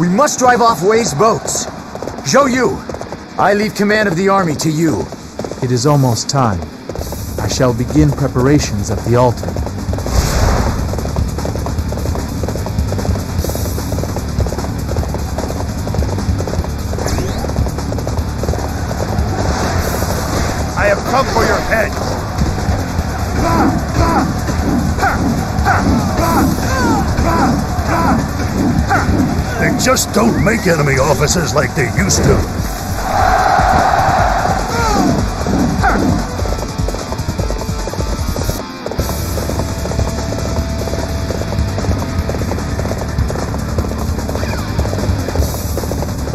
We must drive off Wei's boats. Zhou Yu, I leave command of the army to you. It is almost time. I shall begin preparations at the altar. I have come for your head. They just don't make enemy officers like they used to.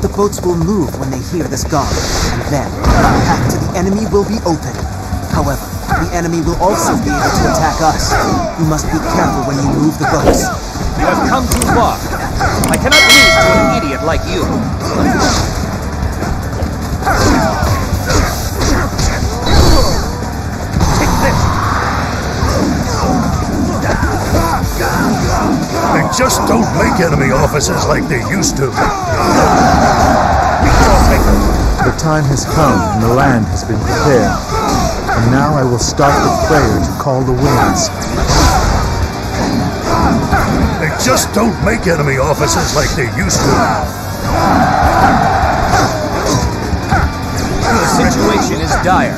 The boats will move when they hear this gong, and then our path to the enemy will be open. However, the enemy will also be able to attack us. You must be careful when you move the boats. You have come too far. I cannot lose to an idiot like you. Take this! They just don't make enemy officers like they used to. The time has come and the land has been prepared. And now I will start the prayer to call the winds. They just don't make enemy officers like they used to. The situation is dire.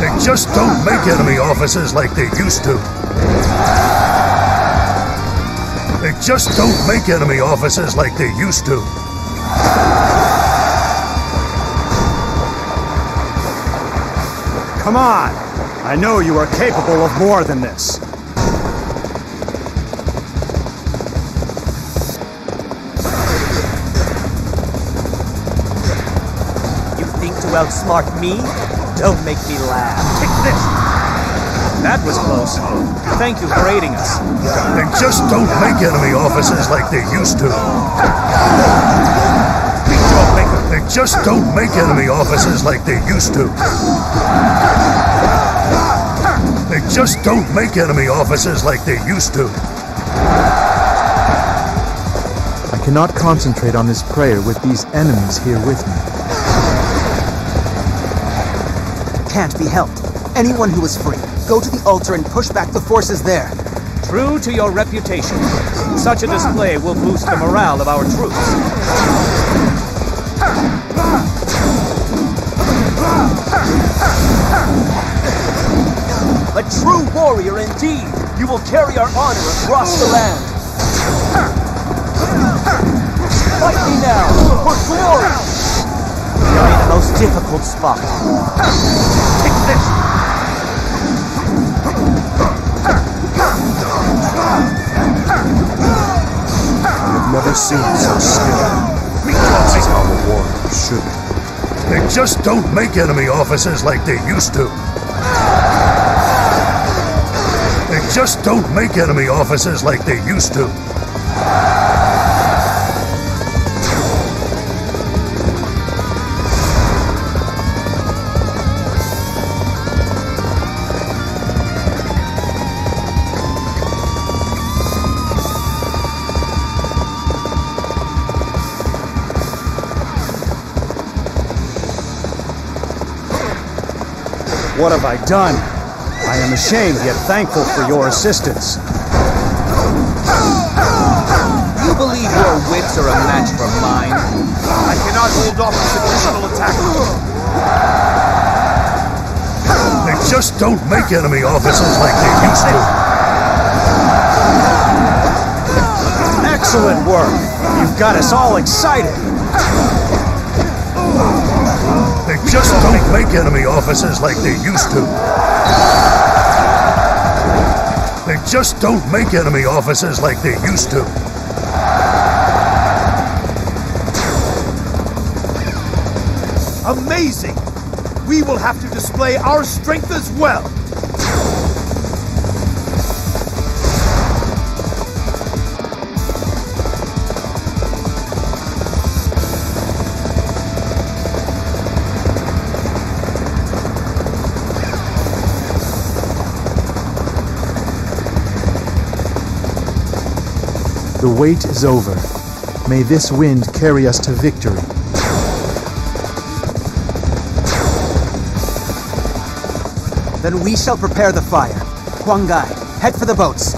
They just don't make enemy officers like they used to. They just don't make enemy officers like they used to. Come on! I know you are capable of more than this. You think to outsmart me? Don't make me laugh. Take this! That was close. Thank you for aiding us. They just don't make enemy officers like they used to. They just don't make enemy officers like they used to. They just don't make enemy officers like they used to. I cannot concentrate on this prayer with these enemies here with me. Can't be helped. Anyone who is free, go to the altar and push back the forces there. True to your reputation. Such a display will boost the morale of our troops. A true warrior indeed! You will carry our honor across the land! Fight me now, for glory! You're in the most difficult spot. Take this! I have never seen so skill. That's how a warrior should be. They just don't make enemy officers like they used to. They just don't make enemy officers like they used to. What have I done? I am ashamed, yet thankful for your assistance. You believe your wits are a match for mine? I cannot hold off this additional attack. They just don't make enemy officers like they used to. Excellent work. You've got us all excited. They just don't make enemy officers like they used to. They just don't make enemy officers like they used to. Amazing! We will have to display our strength as well! The wait is over. May this wind carry us to victory. Then we shall prepare the fire. Huang Gai, head for the boats.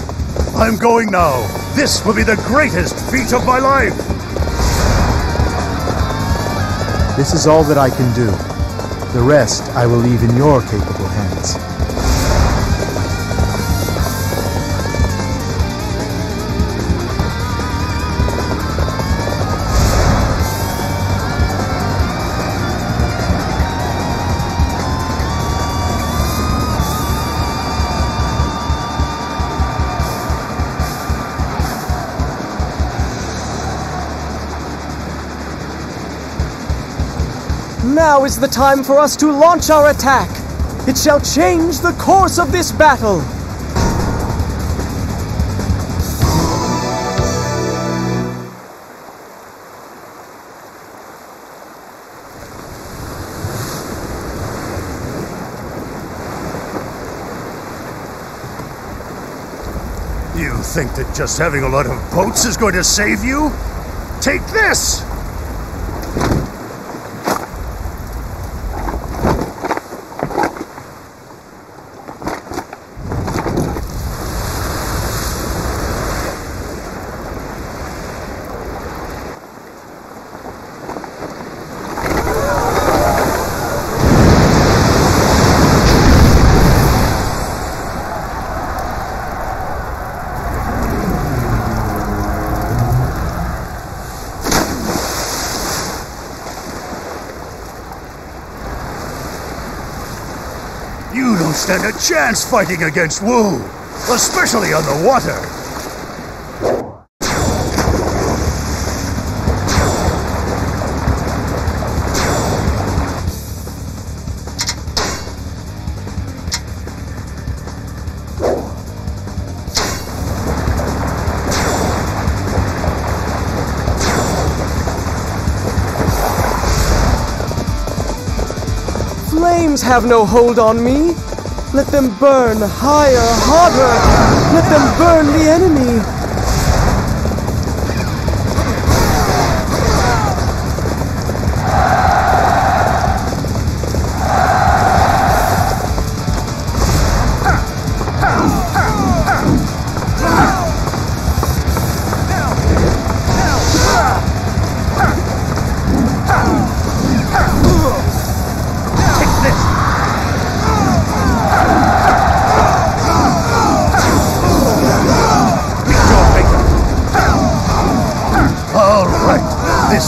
I'm going now. This will be the greatest feat of my life. This is all that I can do. The rest I will leave in your capable hands. Now is the time for us to launch our attack. It shall change the course of this battle. You think that just having a lot of boats is going to save you? Take this! You don't stand a chance fighting against Wu, especially on the water. Flames have no hold on me. Let them burn higher, hotter. Let them burn the enemy.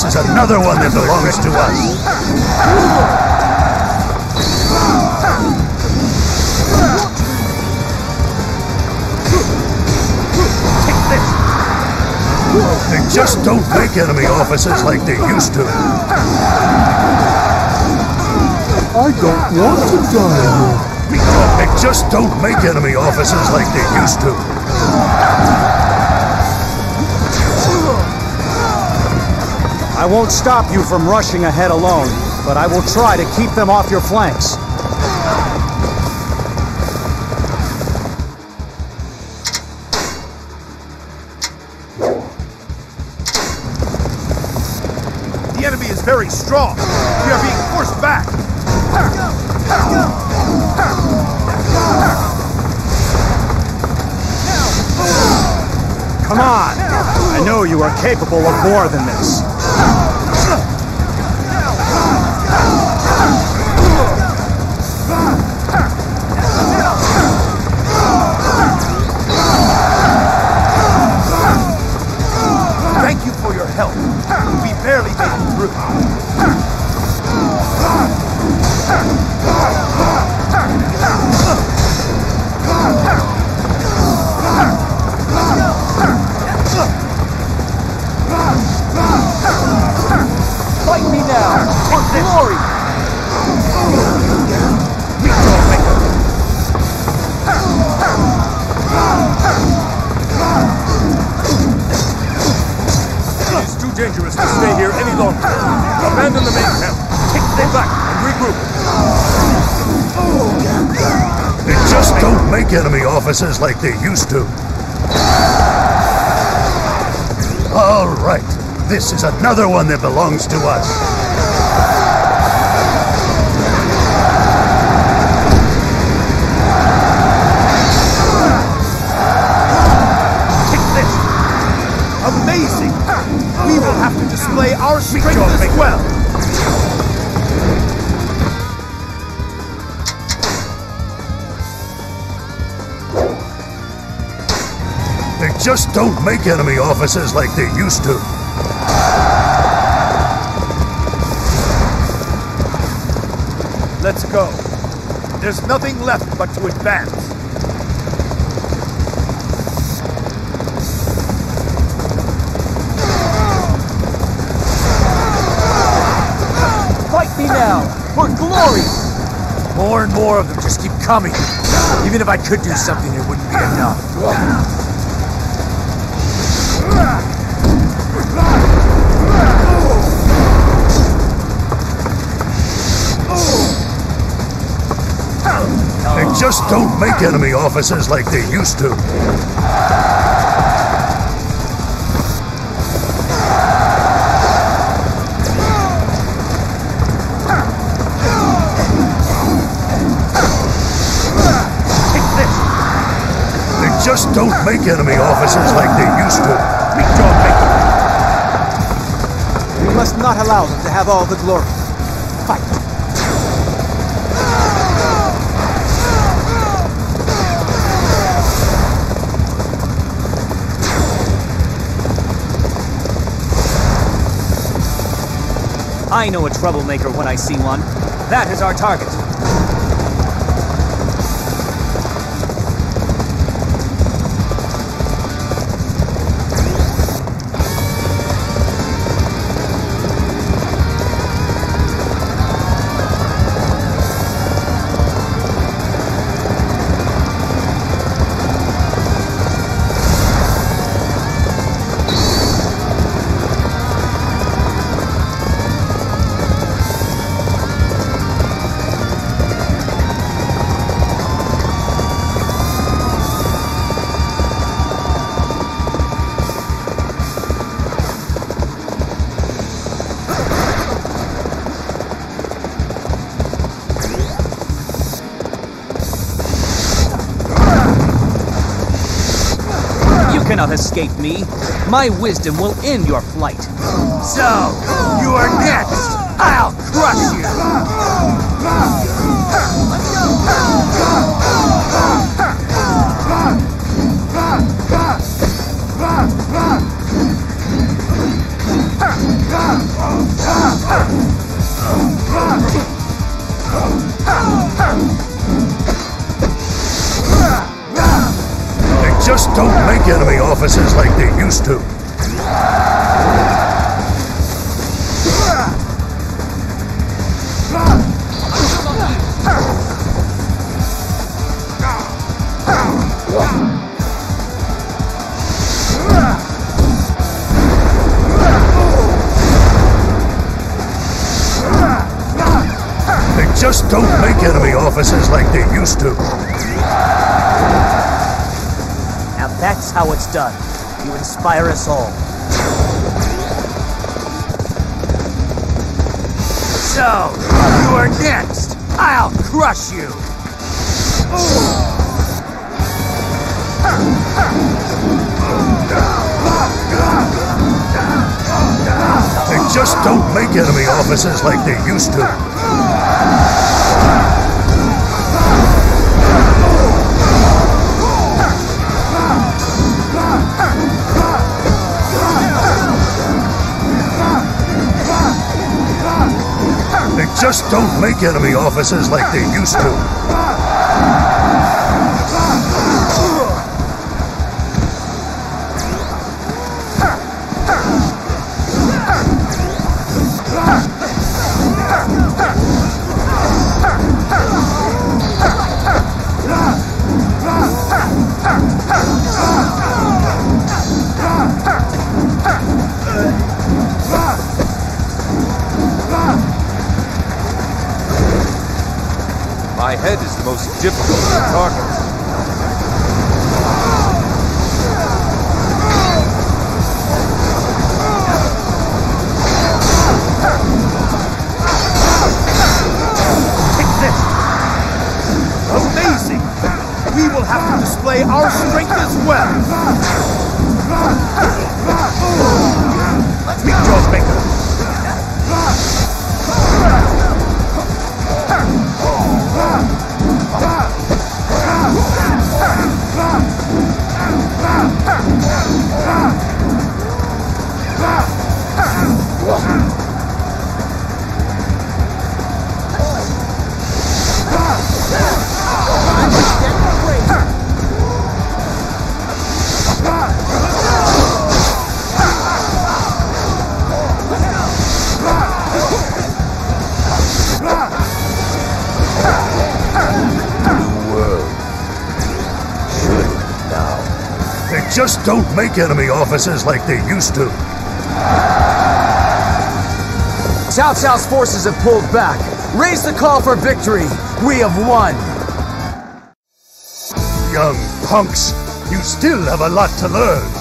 This is another one that belongs to us. They just don't make enemy officers like they used to. I don't want to die anymore. They just don't make enemy officers like they used to. I won't stop you from rushing ahead alone, but I will try to keep them off your flanks. The enemy is very strong. We are being forced back. Come on! I know you are capable of more than this. Thank you for your help. We barely made it through. Fight me now for glory! It is too dangerous to stay here any longer. Abandon the main camp, take back, and regroup. They just don't make enemy officers like they used to. All right. This is another one that belongs to us. Take this! Amazing! We will have to display our strength as well! They just don't make enemy officers like they used to. Let's go. There's nothing left but to advance. Fight me now, for glory! More and more of them just keep coming. Even if I could do something, it wouldn't be enough. Just don't make enemy officers like they used to. They just don't make enemy officers like they used to. We must not allow them to have all the glory. Fight. I know a troublemaker when I see one. That is our target. Escape me. My wisdom will end your flight. So, you are next. I'll crush you. Just don't make enemy officers like they used to. They just don't make enemy officers like they used to. That's how it's done. You inspire us all. So, you are next. I'll crush you. just don't make enemy officers like they used to. Just don't make enemy officers like they used to. My head is the most difficult target. Take this! Amazing! We will have to display our strength as well! Let's meet Jawsbreaker! Just don't make enemy officers like they used to. Cao Cao's forces have pulled back. Raise the call for victory. We have won. Young punks, you still have a lot to learn.